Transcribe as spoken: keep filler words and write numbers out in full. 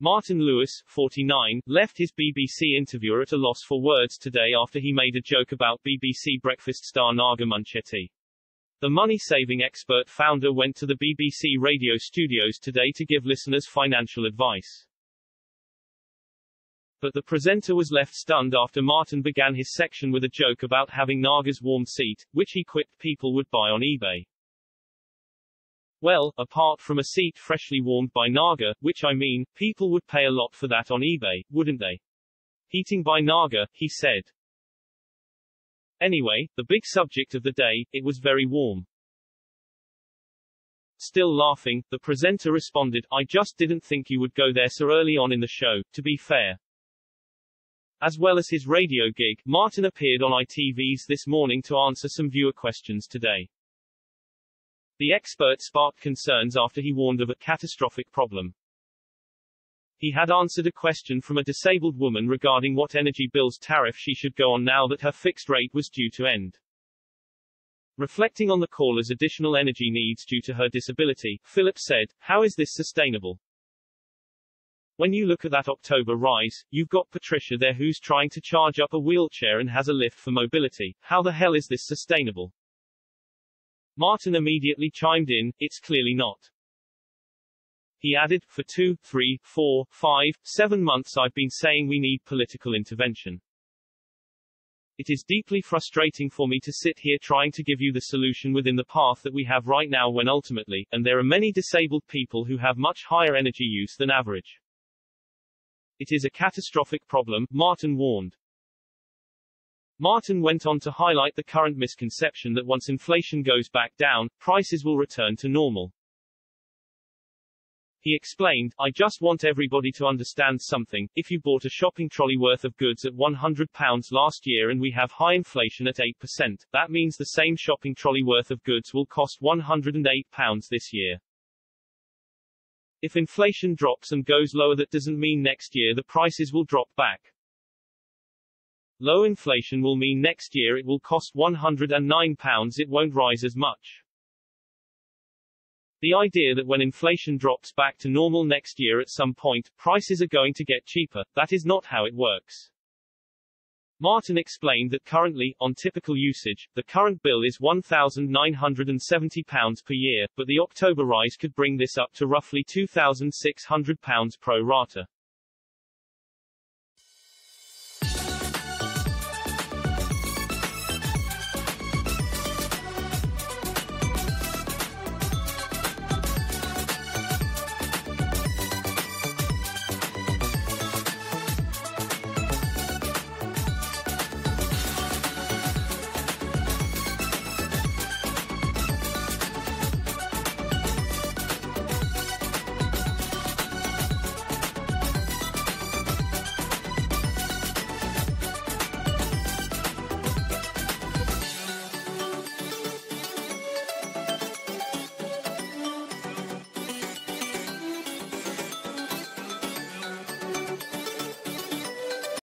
Martin Lewis, forty-nine, left his B B C interviewer at a loss for words today after he made a joke about B B C Breakfast star Naga Munchetty. The money-saving expert founder went to the B B C radio studios today to give listeners financial advice. But the presenter was left stunned after Martin began his section with a joke about having Naga's warm seat, which he quipped people would buy on eBay. Well, apart from a seat freshly warmed by Naga, which I mean, people would pay a lot for that on eBay, wouldn't they? Heating by Naga, he said. Anyway, the big subject of the day, it was very warm. Still laughing, the presenter responded, I just didn't think you would go there so early on in the show, to be fair. As well as his radio gig, Martin appeared on I T V's This Morning to answer some viewer questions today. The expert sparked concerns after he warned of a catastrophic problem. He had answered a question from a disabled woman regarding what energy bills tariff she should go on now that her fixed rate was due to end. Reflecting on the caller's additional energy needs due to her disability, Philip said, how is this sustainable? When you look at that October rise, you've got Patricia there who's trying to charge up a wheelchair and has a lift for mobility. How the hell is this sustainable? Martin immediately chimed in, it's clearly not. He added, for two, three, four, five, seven months I've been saying we need political intervention. It is deeply frustrating for me to sit here trying to give you the solution within the path that we have right now when ultimately, and there are many disabled people who have much higher energy use than average. It is a catastrophic problem, Martin warned. Martin went on to highlight the current misconception that once inflation goes back down, prices will return to normal. He explained, I just want everybody to understand something, if you bought a shopping trolley worth of goods at one hundred pounds last year and we have high inflation at eight percent, that means the same shopping trolley worth of goods will cost one hundred and eight pounds this year. If inflation drops and goes lower, that doesn't mean next year the prices will drop back. Low inflation will mean next year it will cost one hundred and nine pounds, it won't rise as much. The idea that when inflation drops back to normal next year at some point, prices are going to get cheaper, that is not how it works. Martin explained that currently, on typical usage, the current bill is one thousand nine hundred and seventy pounds per year, but the October rise could bring this up to roughly two thousand six hundred pounds pro rata.